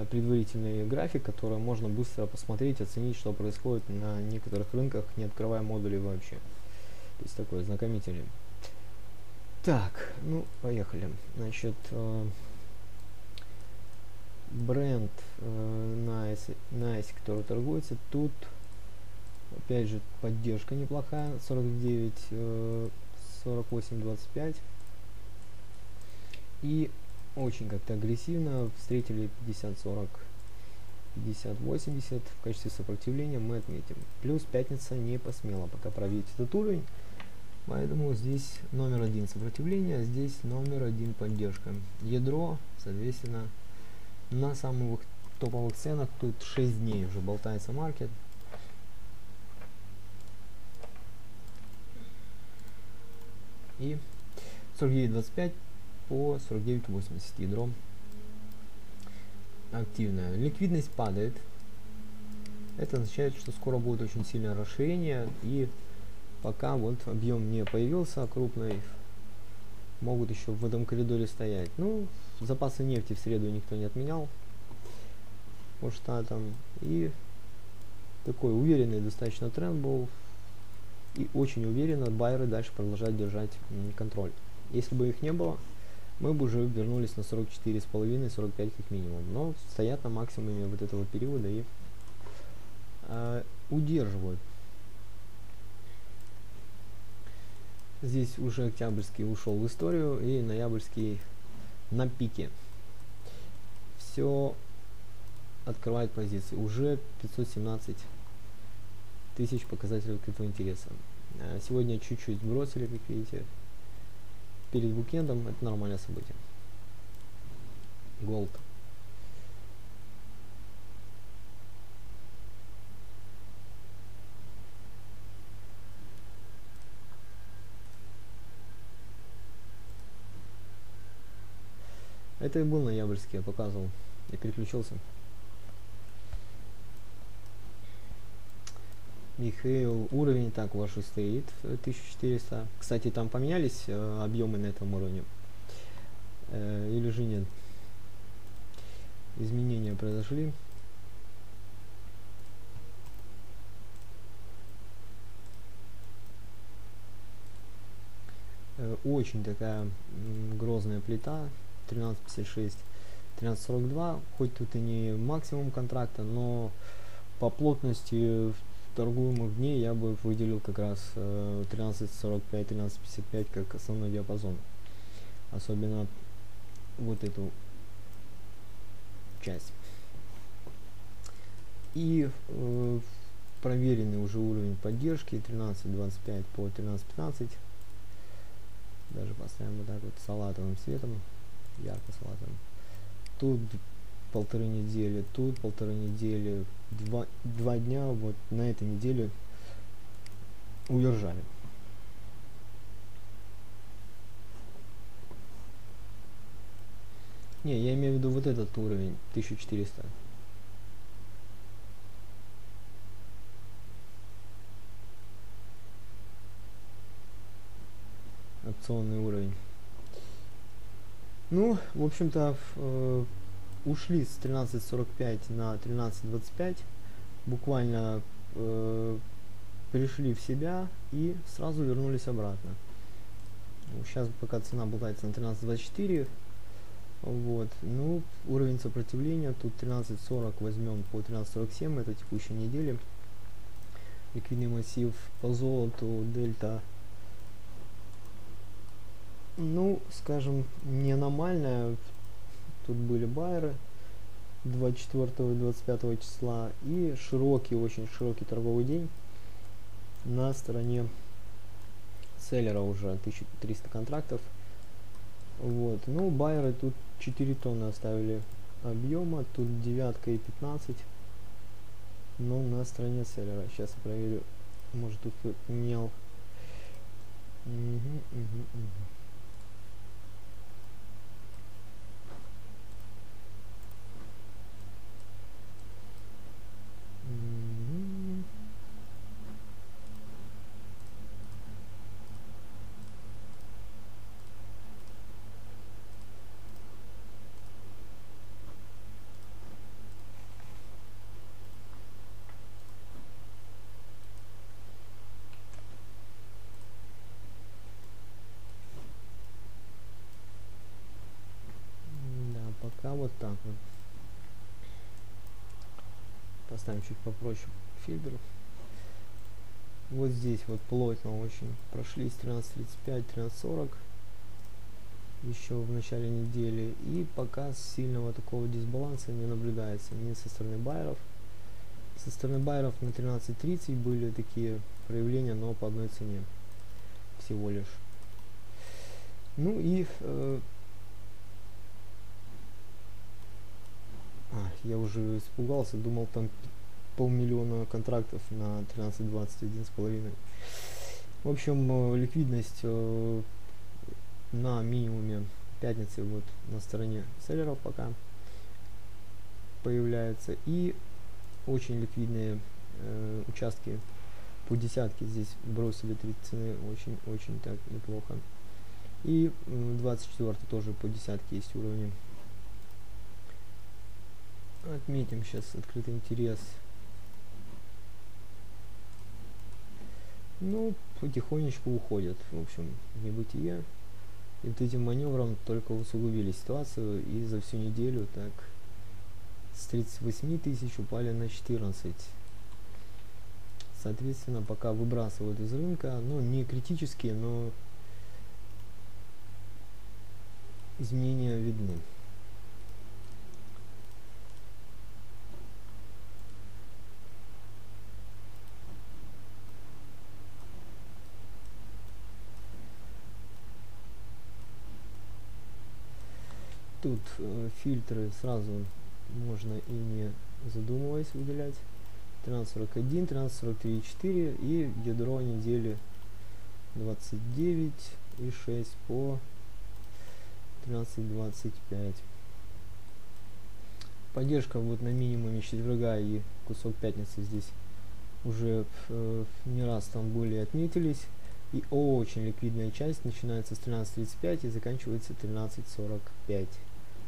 предварительный график, который можно быстро посмотреть, оценить, что происходит на некоторых рынках, не открывая модули вообще. То есть такой ознакомительный. Так, ну, поехали. Значит, бренд NICE, который торгуется, тут опять же поддержка неплохая, 49, 48,25. И очень как-то агрессивно встретили 50-40, 50-80 в качестве сопротивления мы отметим. Плюс пятница не посмела пока пробить этот уровень, поэтому здесь номер один сопротивление, здесь номер один поддержка. Ядро, соответственно, на самых топовых ценах тут 6 дней уже болтается маркет. И 49,25. По 49,80 ядро активная. Ликвидность падает, это означает, что скоро будет очень сильное расширение, и пока вот объем не появился крупный, могут еще в этом коридоре стоять. Ну, запасы нефти в среду никто не отменял по штатам, и такой уверенный достаточно тренд был, и очень уверенно байеры дальше продолжают держать контроль. Если бы их не было, мы бы уже вернулись на 44,5-45 как минимум, но стоят на максимуме вот этого периода и удерживают. Здесь уже октябрьский ушел в историю, и ноябрьский на пике. Все открывает позиции. Уже 517 тысяч показателей открытого интереса. Сегодня чуть-чуть бросили, как видите. Перед уикендом это нормальное событие. Голд. Это и был ноябрьский, я показывал. Я переключился. Михаил, уровень так ваш стоит 1400. Кстати, там поменялись объемы на этом уровне, или же нет? Изменения произошли. Очень такая грозная плита 13,56, 13,42. Хоть тут и не максимум контракта, но по плотности торгуемых дней я бы выделил как раз 13.45-13.55 как основной диапазон, особенно вот эту часть. И проверенный уже уровень поддержки 13.25 по 13.15. Даже поставим вот так вот салатовым цветом, ярко-салатовым. Тут 1,5 недели, тут 1,5 недели, два дня вот на этой неделе удержали. Не, я имею в виду вот этот уровень 1400. Опционный уровень. Ну, в общем-то, ушли с 13.45 на 13.25, буквально пришли в себя и сразу вернулись обратно. Сейчас пока цена болтается на 13.24, вот, ну, уровень сопротивления, тут 13.40 возьмем по 13.47, это текущей недели. Ликвидный массив по золоту, дельта, ну, скажем, не аномальная. Тут были байеры 24 и 25 числа и широкий, очень широкий торговый день на стороне селлера, уже 1300 контрактов. Вот, ну, байеры тут 4 тонны оставили объема, тут 9 и 15, но на стороне селлера. Сейчас я проверю, может, тут поменял. Вот так вот поставим чуть попроще фильтр. Вот здесь вот плотно очень прошли с 13.35, 13.40 еще в начале недели, и пока сильного такого дисбаланса не наблюдается ни со стороны байеров. Со стороны байеров на 13.30 были такие проявления, но по одной цене всего лишь. Ну и я уже испугался, думал, там 500 000 контрактов на 13.21,5. В общем, ликвидность на минимуме пятницы вот на стороне селлеров пока появляется. И очень ликвидные участки по десятке здесь бросили 3 цены, очень-очень так неплохо. И 24 тоже по десятке есть уровни. Отметим сейчас открытый интерес. Ну, потихонечку уходят, в общем, в небытие. И вот этим маневром только усугубили ситуацию, и за всю неделю так с 38 000 упали на 14. Соответственно, пока выбрасывают из рынка, ну, не критически, но изменения видны. Тут фильтры сразу можно и не задумываясь выделять. 13.41, 13.43.4 и ядро недели 29.6 по 13.25. Поддержка вот на минимуме четверга и кусок пятницы здесь уже не раз там были, отметились. И очень ликвидная часть начинается с 13.35 и заканчивается 13.45.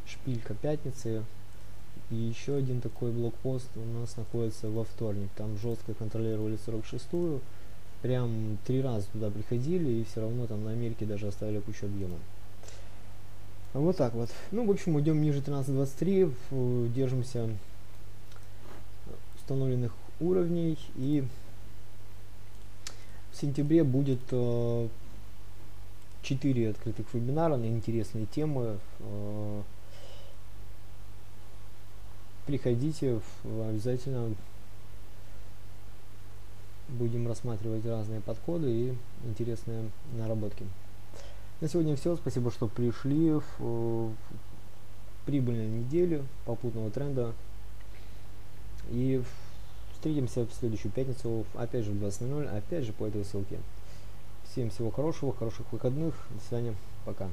Шпилька пятницы. И еще один такой блокпост у нас находится во вторник. Там жестко контролировали 46-ю. Прям 3 раза туда приходили, и все равно там на Америке даже оставили кучу объема. Вот так вот. Ну, в общем, идем ниже 13.23. Держимся установленных уровней. И в сентябре будет 4 открытых вебинара на интересные темы. приходите, обязательно будем рассматривать разные подходы и интересные наработки. На сегодня все. Спасибо, что пришли. В прибыльной неделе, попутного тренда. И встретимся в следующую пятницу, опять же в 20:00, опять же по этой ссылке. Всем всего хорошего, хороших выходных. До свидания, пока.